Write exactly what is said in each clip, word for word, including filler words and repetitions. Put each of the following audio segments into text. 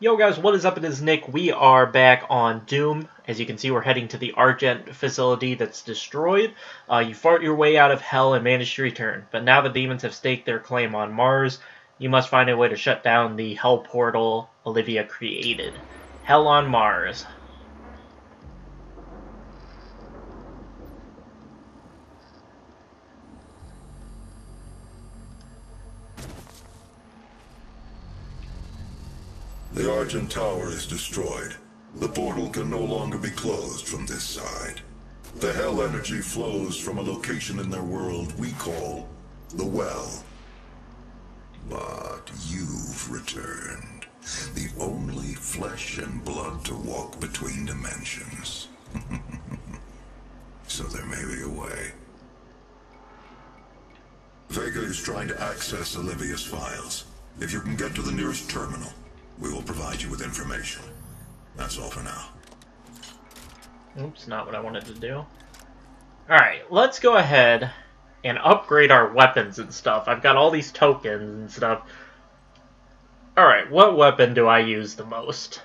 Yo guys, what is up? It is Nick. We are back on Doom. As you can see, we're heading to the Argent facility that's destroyed. Uh, you fart your way out of hell and manage to return. But now the demons have staked their claim on Mars. You must find a way to shut down the hell portal Olivia created. Hell on Mars. The Virgin Tower is destroyed. The portal can no longer be closed from this side. The hell energy flows from a location in their world we call The Well. But you've returned. The only flesh and blood to walk between dimensions. So there may be a way. Vega is trying to access Olivia's files. If you can get to the nearest terminal, we will provide you with information. That's all for now. Oops, not what I wanted to do. Alright, let's go ahead and upgrade our weapons and stuff. I've got all these tokens and stuff. Alright, what weapon do I use the most?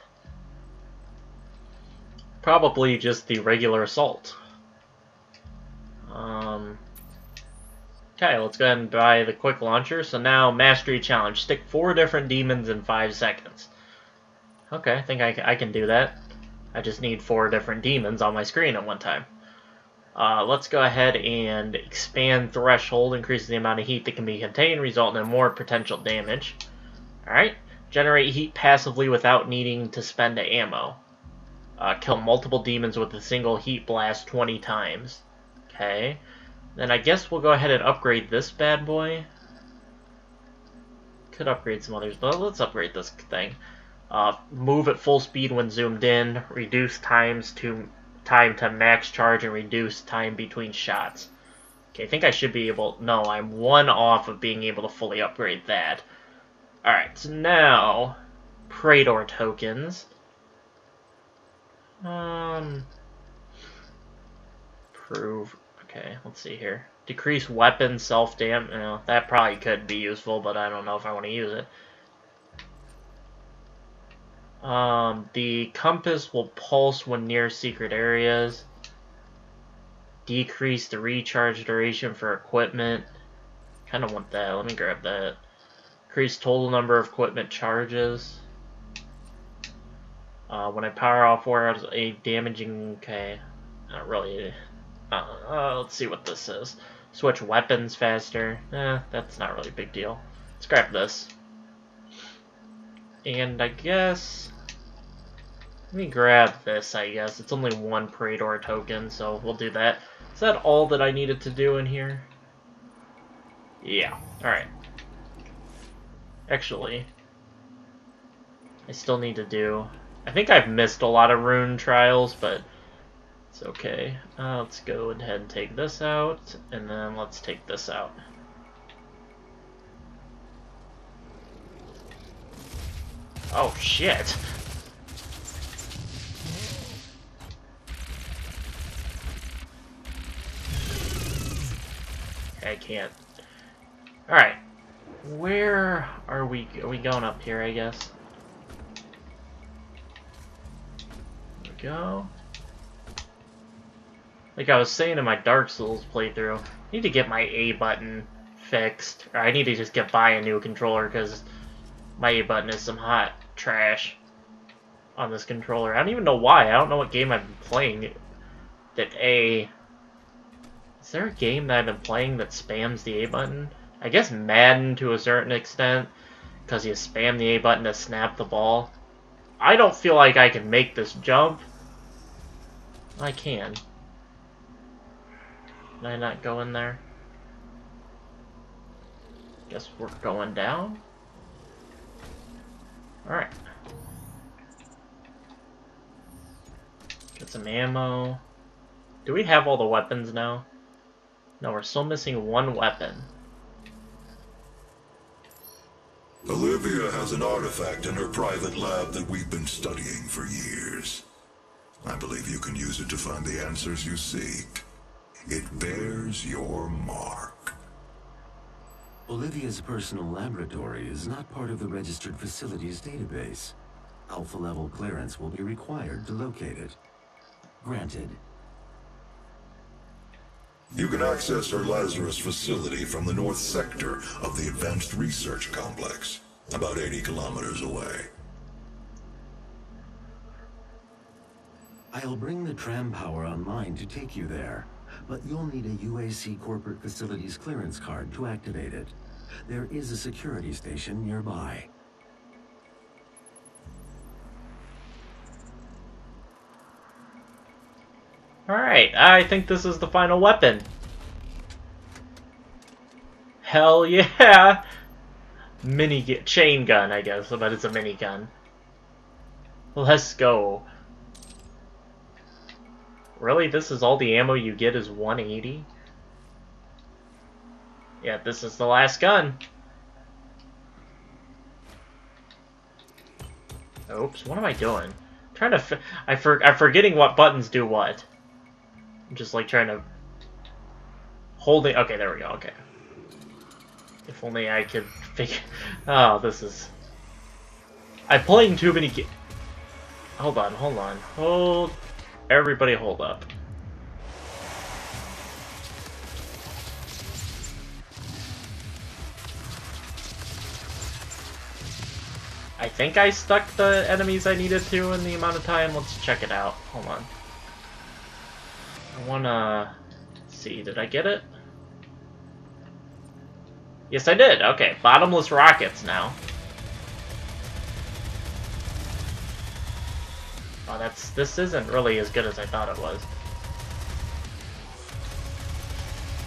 Probably just the regular assault. Um... Okay, let's go ahead and buy the quick launcher. So now, mastery challenge. Stick four different demons in five seconds. Okay, I think I, I can do that. I just need four different demons on my screen at one time. Uh, let's go ahead and expand threshold. Increases the amount of heat that can be contained, resulting in more potential damage. Alright. Generate heat passively without needing to spend ammo. Uh, kill multiple demons with a single heat blast twenty times. Okay. Then I guess we'll go ahead and upgrade this bad boy. Could upgrade some others, but let's upgrade this thing. Uh, move at full speed when zoomed in. Reduce times to time to max charge and reduce time between shots. Okay, I think I should be able... No, I'm one off of being able to fully upgrade that. Alright, so now... Praetor tokens. Um... Prove... Okay, let's see here. Decrease weapon self-damage. You know, that probably could be useful, but I don't know if I want to use it. Um, the compass will pulse when near secret areas. Decrease the recharge duration for equipment. Kind of want that. Let me grab that. Increase total number of equipment charges. Uh, when I power off, wears a damaging. Okay, not really. Uh, let's see what this is. Switch weapons faster. Eh, that's not really a big deal. Let's grab this. And I guess... Let me grab this, I guess. It's only one Praetor token, so we'll do that. Is that all that I needed to do in here? Yeah. Alright. Actually, I still need to do... I think I've missed a lot of rune trials, but... It's okay. Uh, let's go ahead and take this out, and then let's take this out. Oh shit! I can't. Alright. Where are we? Are we going up here, I guess? There we go. Like I was saying in my Dark Souls playthrough, I need to get my A button fixed. Or I need to just get by a new controller, because my A button is some hot trash on this controller. I don't even know why. I don't know what game I've been playing that A... Is there a game that I've been playing that spams the A button? I guess Madden to a certain extent, because you spam the A button to snap the ball. I don't feel like I can make this jump. I can. Can I not go in there? Guess we're going down. Alright. Get some ammo. Do we have all the weapons now? No, we're still missing one weapon. Olivia has an artifact in her private lab that we've been studying for years. I believe you can use it to find the answers you seek. It bears your mark. Olivia's personal laboratory is not part of the registered facilities database. Alpha level clearance will be required to locate it. Granted. You can access our Lazarus facility from the north sector of the Advanced Research Complex, about eighty kilometers away. I'll bring the tram power online to take you there, but you'll need a U A C Corporate Facilities Clearance Card to activate it. There is a security station nearby. Alright, I think this is the final weapon. Hell yeah! Mini g chain gun, I guess, but it's a minigun. Let's go. Really? This is all the ammo you get is one eighty? Yeah, this is the last gun. Oops, what am I doing? I'm trying to f I for I'm forgetting what buttons do what. I'm just like trying to hold it. Okay, there we go. Okay. If only I could figure. Oh, this is. I'm playing too many games. Hold on, hold on, hold. Everybody, hold up. I think I stuck the enemies I needed to in the amount of time. Let's check it out. Hold on. I wanna see. Did I get it? Yes, I did. Okay, bottomless rockets now. Oh, that's. This isn't really as good as I thought it was.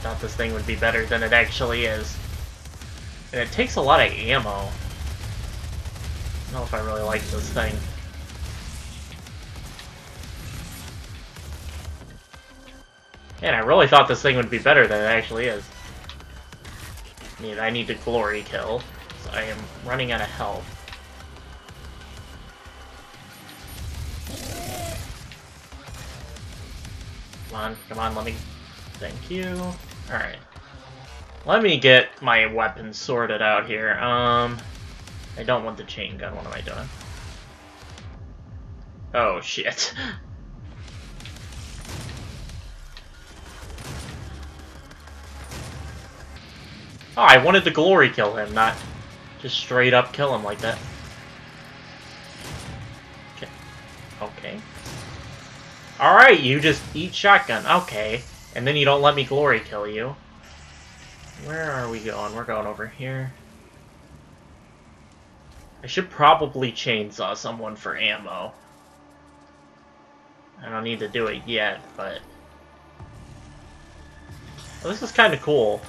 Thought this thing would be better than it actually is, and it takes a lot of ammo. I don't know if I really like this thing. Man, I really thought this thing would be better than it actually is. I need, I need to glory kill, so I am running out of health. Come on, come on, let me... Thank you. Alright. Let me get my weapons sorted out here. Um... I don't want the chain gun. What am I doing? Oh, shit. Oh, I wanted to glory kill him, not just straight up kill him like that. Okay. Okay. Alright, you just eat shotgun. Okay. And then you don't let me glory kill you. Where are we going? We're going over here. I should probably chainsaw someone for ammo. I don't need to do it yet, but... Well, this is kind of cool.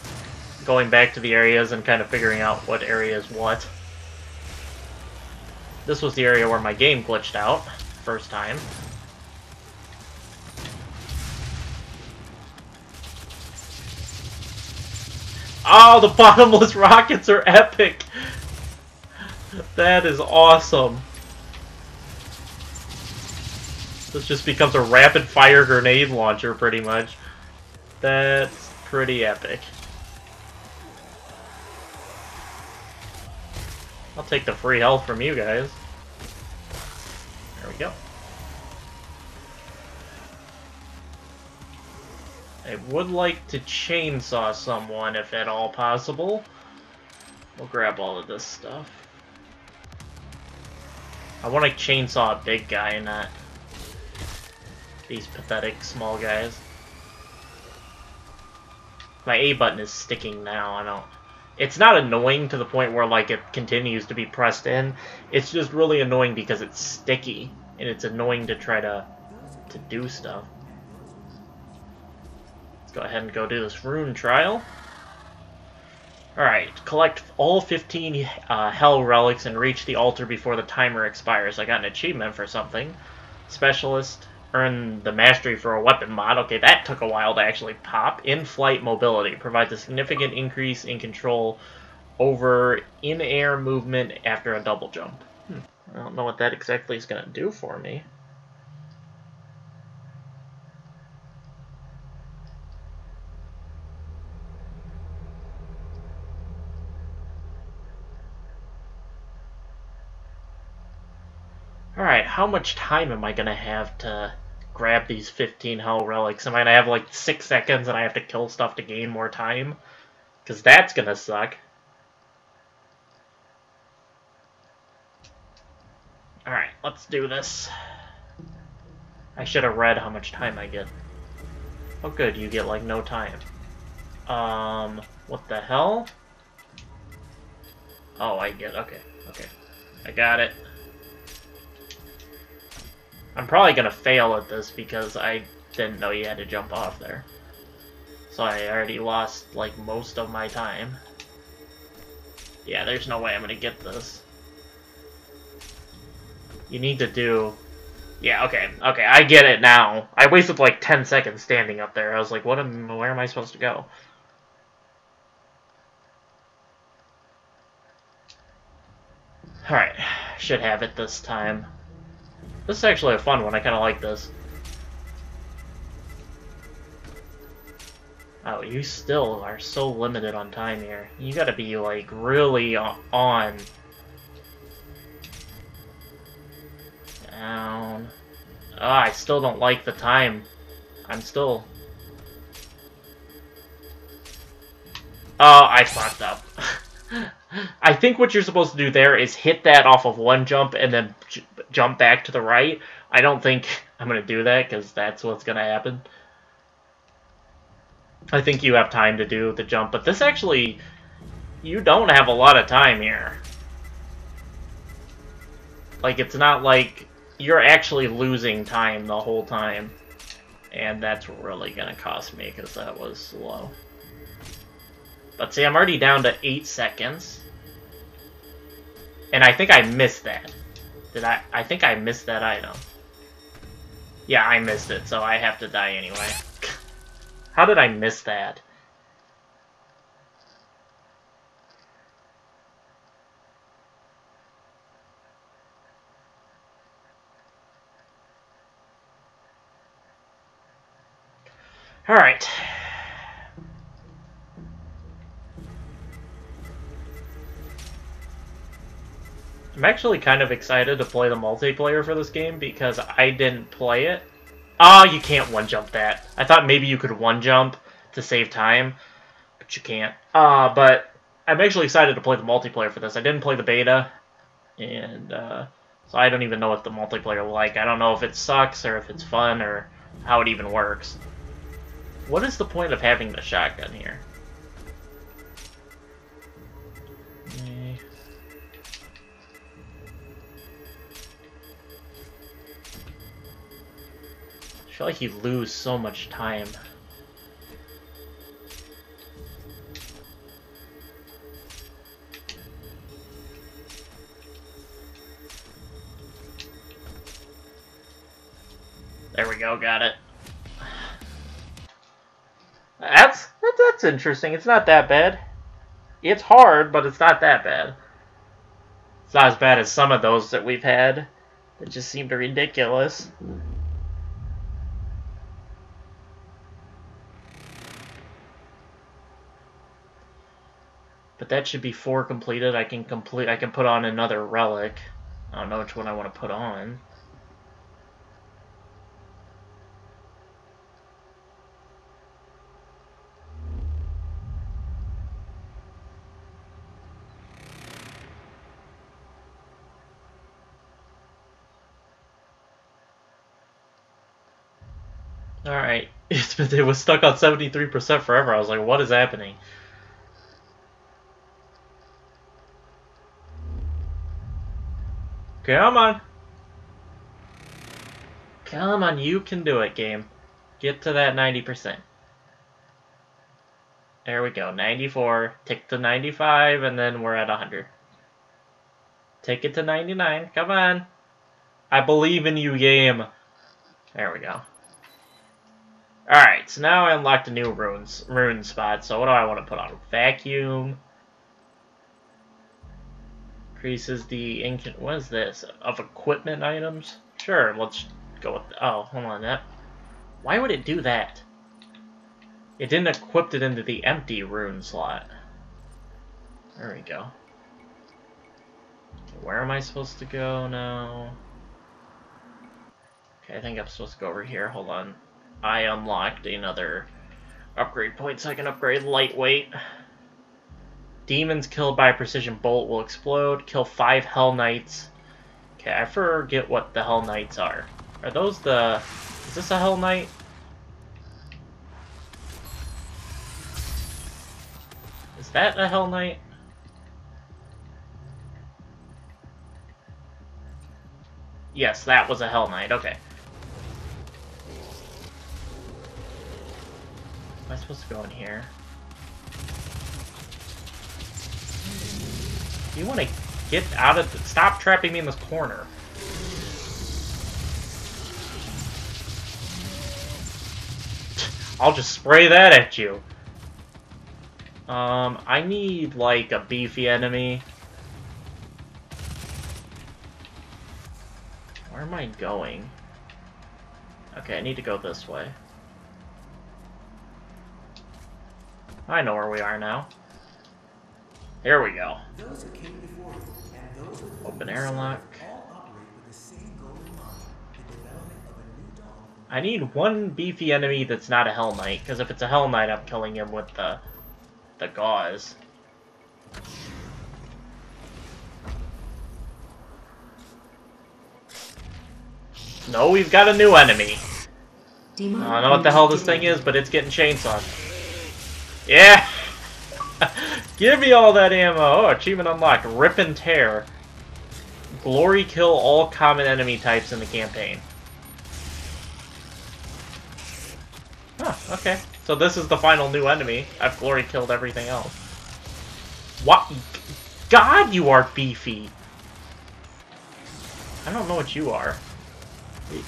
Going back to the areas and kind of figuring out what area is what. This was the area where my game glitched out. First time. Oh, the bottomless rockets are epic! That is awesome. This just becomes a rapid-fire grenade launcher, pretty much. That's pretty epic. I'll take the free health from you guys. There we go. I would like to chainsaw someone, if at all possible. We'll grab all of this stuff. I want to chainsaw a big guy, not these pathetic small guys. My A button is sticking now. I don't. It's not annoying to the point where like it continues to be pressed in. It's just really annoying because it's sticky and it's annoying to try to to do stuff. Let's go ahead and go do this rune trial. Alright, collect all fifteen uh, Hell Relics and reach the altar before the timer expires. I got an achievement for something. Specialist, earn the mastery for a weapon mod. Okay, that took a while to actually pop. In-flight mobility provides a significant increase in control over in-air movement after a double jump. Hmm. I don't know what that exactly is going to do for me. Alright, how much time am I going to have to grab these fifteen hell relics? Am I going to have like six seconds and I have to kill stuff to gain more time? Because that's going to suck. Alright, let's do this. I should have read how much time I get. Oh good, you get like no time. Um, what the hell? Oh, I get, okay, okay. I got it. I'm probably gonna fail at this because I didn't know you had to jump off there. So I already lost like most of my time. Yeah, there's no way I'm gonna get this. You need to do... Yeah, okay, okay, I get it now. I wasted like ten seconds standing up there. I was like, what am, where am I supposed to go? Alright, should have it this time. This is actually a fun one, I kinda like this. Oh, you still are so limited on time here. You gotta be like really on. Down. Oh, I still don't like the time. I'm still... Oh, I fucked up. I think what you're supposed to do there is hit that off of one jump and then j jump back to the right. I don't think I'm going to do that because that's what's going to happen. I think you have time to do the jump, but this actually... You don't have a lot of time here. Like, it's not like you're actually losing time the whole time. And that's really going to cost me because that was slow. But see, I'm already down to eight seconds. And I think I missed that. Did I? I think I missed that item. Yeah, I missed it, so I have to die anyway. How did I miss that? Alright. I'm actually kind of excited to play the multiplayer for this game because I didn't play it. Ah, oh, you can't one-jump that. I thought maybe you could one-jump to save time, but you can't. Uh, but I'm actually excited to play the multiplayer for this. I didn't play the beta, and uh, so I don't even know what the multiplayer will like. I don't know if it sucks or if it's fun or how it even works. What is the point of having the shotgun here? I feel like you lose so much time. There we go, got it. That's that's, that's interesting. It's not that bad. It's hard, but it's not that bad. It's not as bad as some of those that we've had that just seemed ridiculous. But that should be four completed. I can complete. I can put on another relic. I don't know which one I want to put on. All right. It's been, it was stuck on seventy-three percent forever. I was like, what is happening? Come on. Come on, you can do it, game. Get to that ninety percent. There we go, ninety-four. Tick to ninety-five, and then we're at one hundred. Take it to ninety-nine. Come on. I believe in you, game. There we go. Alright, so now I unlocked a new runes, rune spot. So what do I want to put on? Vacuum. Increases the income. What is this? Of equipment items? Sure, let's go with. Oh, hold on. That. Why would it do that? It didn't equip it into the empty rune slot. There we go. Where am I supposed to go now? Okay, I think I'm supposed to go over here. Hold on. I unlocked another upgrade point, so I can upgrade lightweight. Demons killed by a precision bolt will explode. Kill five Hell Knights. Okay, I forget what the Hell Knights are. Are those the... Is this a Hell Knight? Is that a Hell Knight? Yes, that was a Hell Knight. Okay. Am I supposed to go in here? You want to get out of the... Stop trapping me in this corner. I'll just spray that at you. Um, I need, like, a beefy enemy. Where am I going? Okay, I need to go this way. I know where we are now. Here we go. Those who came before you and those who open airlock. All operate with the same goal in mind, the development of a new dawn. I need one beefy enemy that's not a Hell Knight, because if it's a Hell Knight, I'm killing him with the the gauze. No, we've got a new enemy. Demon, I don't know what the hell this demon. thing is, but it's getting chainsawed. Yeah! Give me all that ammo! Oh, achievement unlocked. Rip and tear. Glory kill all common enemy types in the campaign. Huh, okay. So this is the final new enemy. I've glory killed everything else. What? God, you are beefy! I don't know what you are.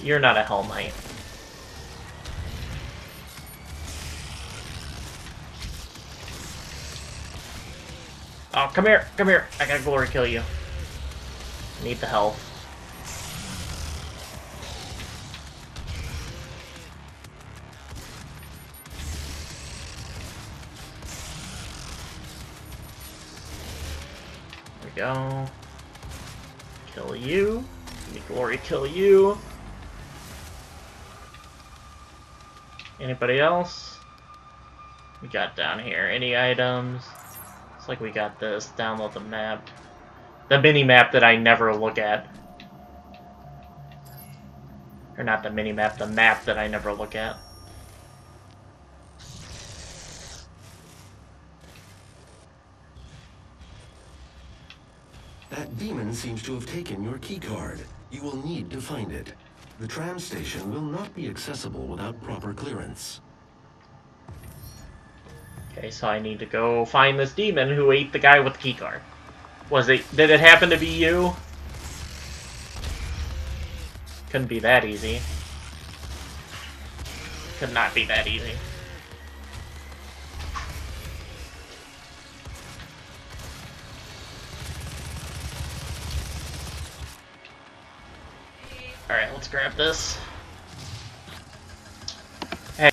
You're not a Hell Knight. Oh, come here, come here. I gotta glory kill you. I need the health. There we go. Kill you. Let me glory kill you. Anybody else? We got down here. Any items? It's like we got this. Download the map. The mini-map that I never look at. Or not the mini-map, the map that I never look at. That demon seems to have taken your keycard. You will need to find it. The tram station will not be accessible without proper clearance. Okay, so I need to go find this demon who ate the guy with the keycard. Was it? Did it happen to be you? Couldn't be that easy. Could not be that easy. Alright, let's grab this. Hey.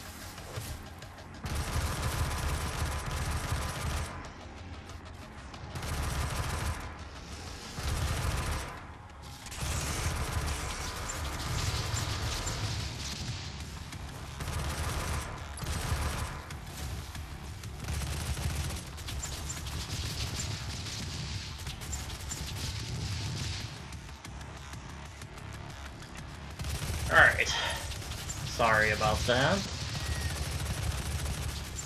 Alright. Sorry about that.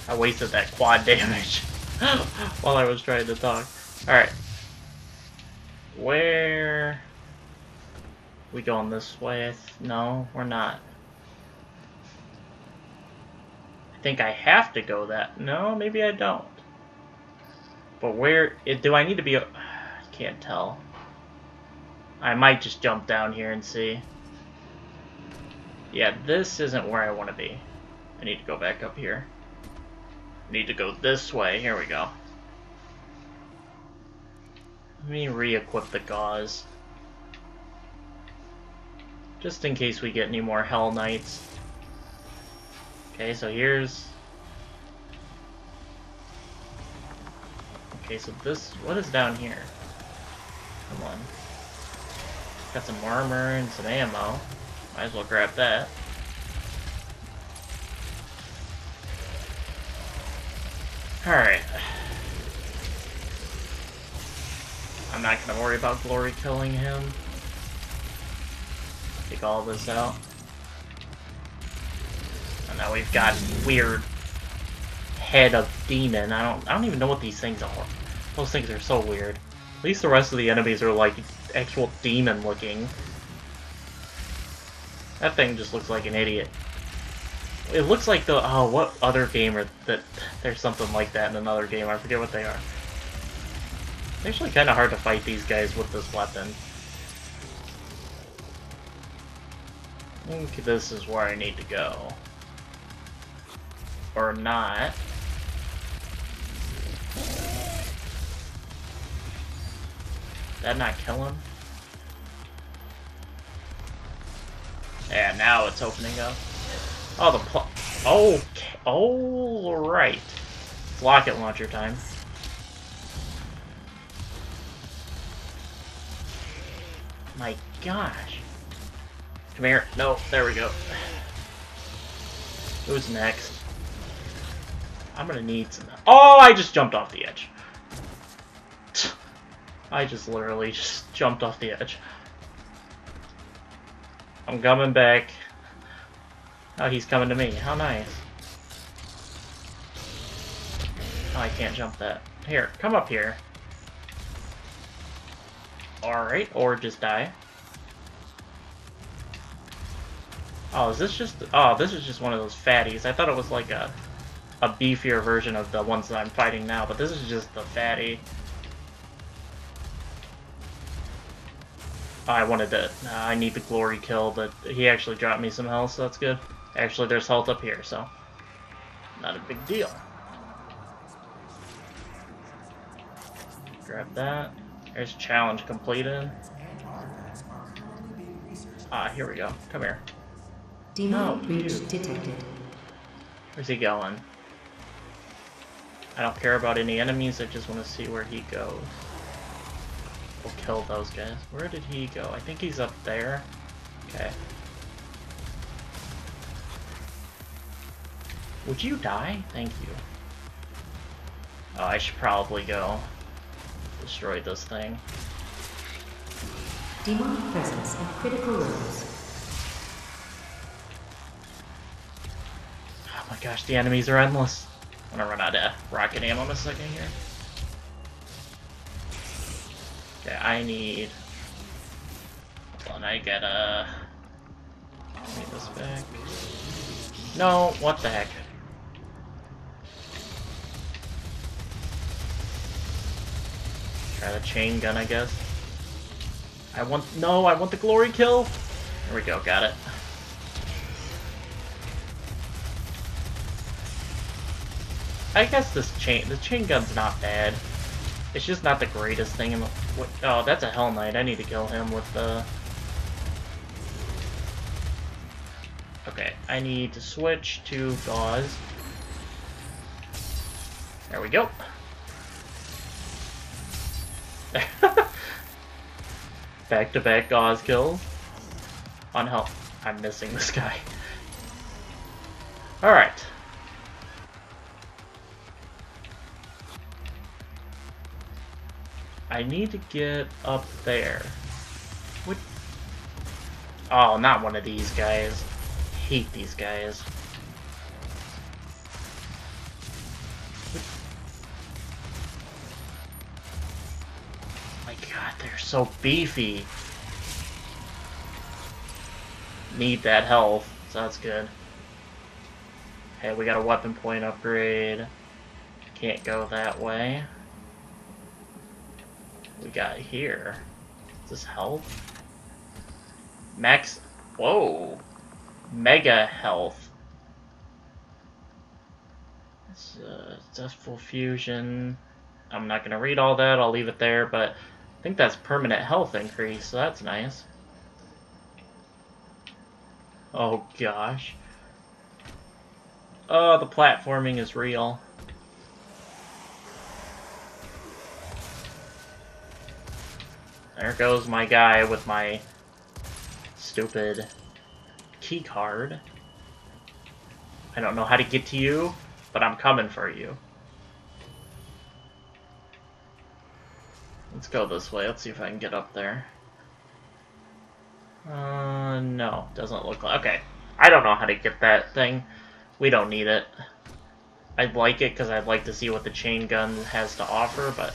I wasted that quad damage while I was trying to talk. Alright. Where... We going this way? No, we're not. I think I have to go that... No, maybe I don't. But where... Do I need to be... I can't tell. I might just jump down here and see. Yeah, this isn't where I want to be. I need to go back up here. I need to go this way. Here we go. Let me re-equip the gauze. Just in case we get any more Hell Knights. Okay, so here's... Okay, so this... What is down here? Come on. Got some armor and some ammo. Might as well grab that. Alright. I'm not gonna worry about glory killing him. Take all this out. And now we've got weird head of demon. I don't I don't even know what these things are. Those things are so weird. At least the rest of the enemies are like actual demon looking. That thing just looks like an idiot. It looks like the oh what other game are that there's something like that in another game. I forget what they are. It's actually kind of hard to fight these guys with this weapon. I think this is where I need to go. Or not. Did that not kill him? Yeah, now it's opening up. Oh, the pl- Oh, alright. It's rocket launcher time. My gosh. Come here. No, there we go. Who's next? I'm gonna need some... Oh, I just jumped off the edge. I just literally just jumped off the edge. I'm coming back. Oh, he's coming to me. How nice. Oh, I can't jump that. Here, come up here. Alright, or just die. Oh, is this just... Oh, this is just one of those fatties. I thought it was like a, a beefier version of the ones that I'm fighting now, but this is just the fatty. I wanted to... Uh, I need the glory kill, but he actually dropped me some health, so that's good. Actually, there's health up here, so... Not a big deal. Grab that. There's challenge completed. Ah, here we go. Come here. Demon breach detected. Where's he going? I don't care about any enemies, I just want to see where he goes. We'll kill those guys. Where did he go? I think he's up there. Okay. Would you die? Thank you. Oh, I should probably go destroy this thing. Demonic presence and critical wounds. Oh my gosh, the enemies are endless. I'm gonna run out of rocket ammo in a second here. Okay, I need... Hold on, I gotta... Let me get this back. No, what the heck? Try the chain gun, I guess. I want... No, I want the glory kill! There we go, got it. I guess this chain... The chain gun's not bad. It's just not the greatest thing in the... What, oh, that's a Hell Knight. I need to kill him with the... Okay, I need to switch to gauze. There we go. Back-to-back gauze kills. On health. I'm missing this guy. Alright. I need to get up there. What? Oh, not one of these guys. Hate these guys. Oh my god, they're so beefy. Need that health, so that's good. Okay, we got a weapon point upgrade. Can't go that way. We got here. Is this health? Max. Whoa. Mega health. It's a successful fusion. I'm not gonna read all that. I'll leave it there. But I think that's permanent health increase. So that's nice. Oh gosh. Oh, the platforming is real. There goes my guy with my stupid key card. I don't know how to get to you, but I'm coming for you. Let's go this way. Let's see if I can get up there. Uh, no, doesn't look like... Okay, I don't know how to get that thing. We don't need it. I'd like it because I'd like to see what the chain gun has to offer, but...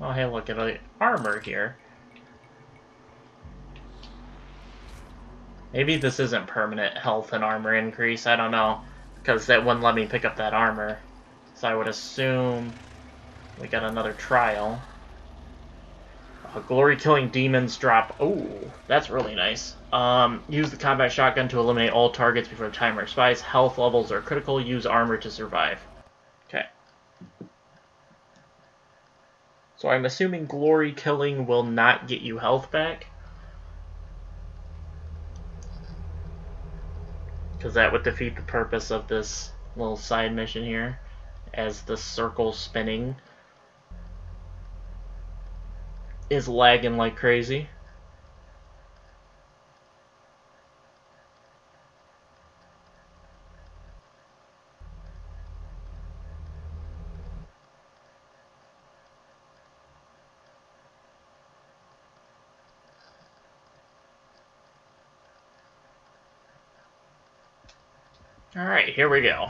Oh, hey, look at the armor here. Maybe this isn't permanent health and armor increase, I don't know. Because that wouldn't let me pick up that armor. So I would assume we got another trial. Uh, Glory-killing demons drop... Ooh, that's really nice. Um, use the combat shotgun to eliminate all targets before the timer expires. Health levels are critical. Use armor to survive. Okay. So I'm assuming glory killing will not get you health back. Because that would defeat the purpose of this little side mission here. As the circle spinning is lagging like crazy. Alright, here we go.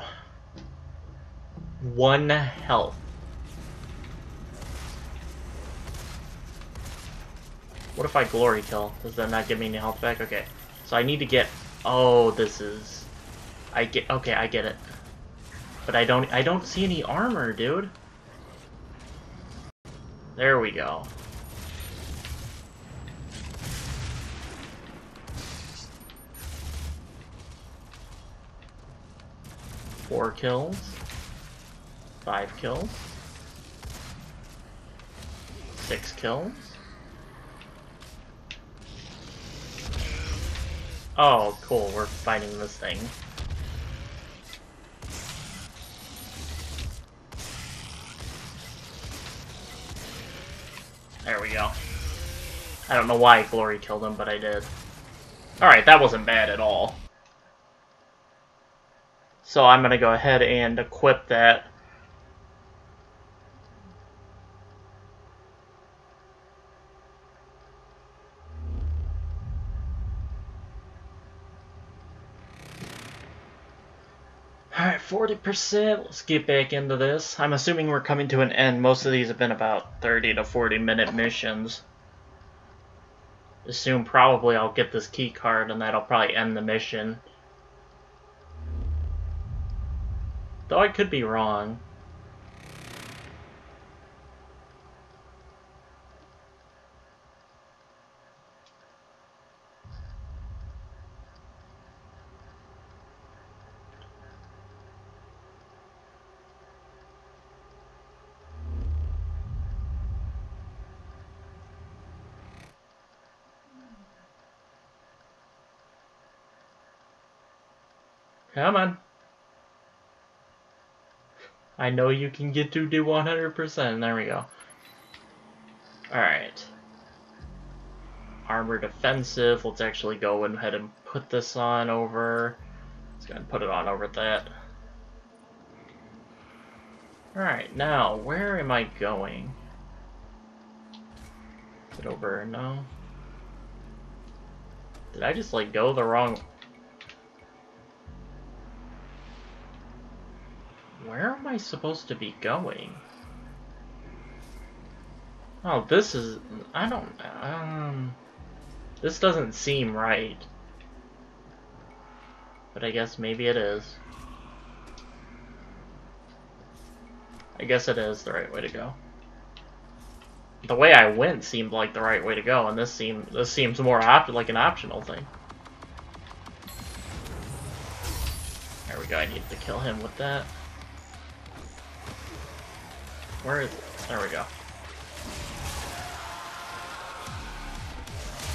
One health. What if I glory kill? Does that not give me any health back? Okay. So I need to get... Oh, this is... I get... Okay, I get it. But I don't... I don't see any armor, dude. There we go. Four kills, five kills, six kills. Oh, cool, we're fighting this thing. There we go. I don't know why Glory killed him, but I did. Alright, that wasn't bad at all. So I'm going to go ahead and equip that. Alright, forty percent. Let's get back into this. I'm assuming we're coming to an end. Most of these have been about thirty to forty minute missions. Assume probably I'll get this key card and that'll probably end the mission. Though I could be wrong. Come on. I know you can get to do one hundred percent. There we go. Alright. Armor defensive. Let's actually go ahead and put this on over. Let's go ahead and put it on over that. Alright, now, where am I going? Is it over? No. Did I just, like, go the wrong... Where am I supposed to be going? Oh, this is... I don't... Um... This doesn't seem right. But I guess maybe it is. I guess it is the right way to go. The way I went seemed like the right way to go, and this, seem, this seems more op like an optional thing. There we go, I need to kill him with that. Where is it? There we go.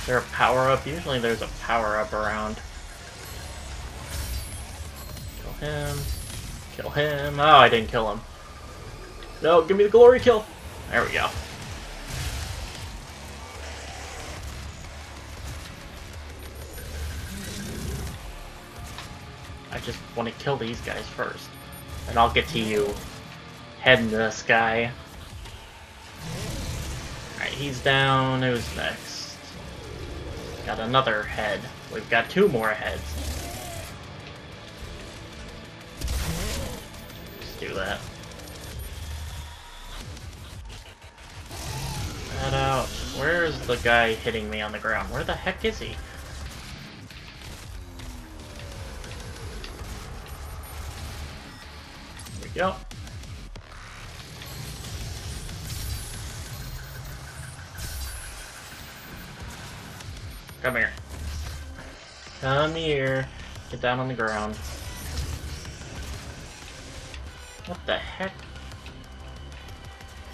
Is there a power-up? Usually there's a power-up around. Kill him. Kill him. Oh, I didn't kill him. No, give me the glory kill. There we go. I just want to kill these guys first. And I'll get to you. Head into this guy. Alright, he's down. Who's next? Got another head. We've got two more heads. Let's do that. That out. Where's the guy hitting me on the ground? Where the heck is he? There we go. Come here. Come here. Get down on the ground. What the heck?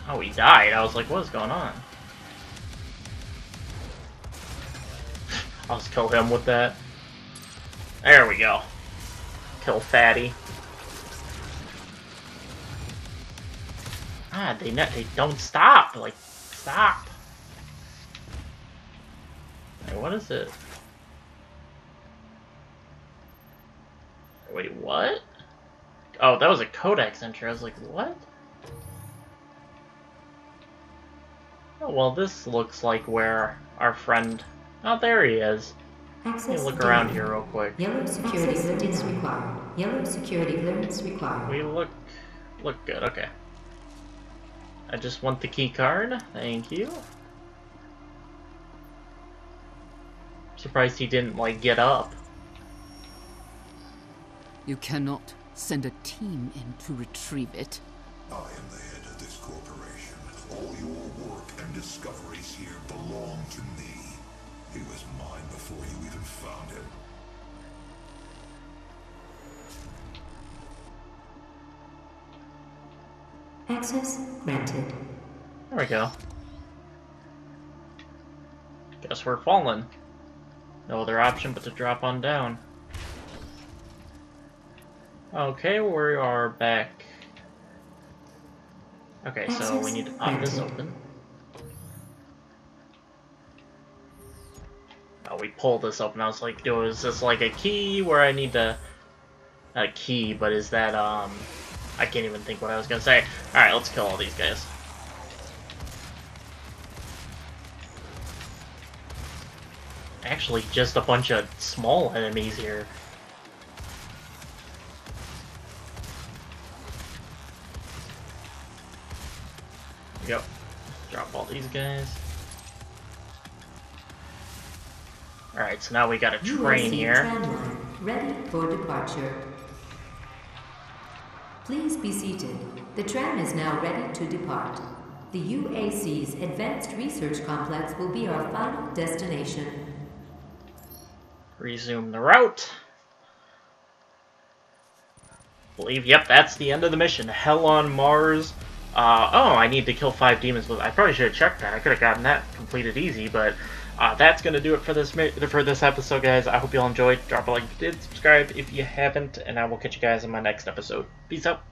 Oh, he died. I was like, what is going on? I'll just kill him with that. There we go. Kill Fatty. Ah, they, ne they don't stop. Like, stop. Hey, what is it? Wait, what? Oh, that was a codex entry. I was like, what? Oh, well, this looks like where our friend... Oh, there he is. Access Let me look around here real quick. Yellow security clearance required. Yellow security clearance required. We look... look good, okay. I just want the key card. Thank you. Surprised he didn't, like, get up. You cannot send a team in to retrieve it. I am the head of this corporation. All your work and discoveries here belong to me. He was mine before you even found him. Access granted. There we go. Guess we're falling. No other option but to drop on down. Okay, we are back. Okay, so we need to pop this open. Oh, we pulled this open. I was like, "Yo, is this like a key where I need to... Not a key, but is that, um... I can't even think what I was gonna say. Alright, let's kill all these guys. Actually, just a bunch of small enemies here. Yep. Drop all these guys. Alright, so now we got a train here. U A C tram line ready for departure. Please be seated. The tram is now ready to depart. The U A C's Advanced Research Complex will be our final destination. Resume the route. I believe, yep, that's the end of the mission. Hell on Mars. Uh, oh, I need to kill five demons. I probably should have checked that. I could have gotten that completed easy, but uh, that's going to do it for this for this episode, guys. I hope you all enjoyed. Drop a like if you did, subscribe if you haven't, and I will catch you guys in my next episode. Peace out.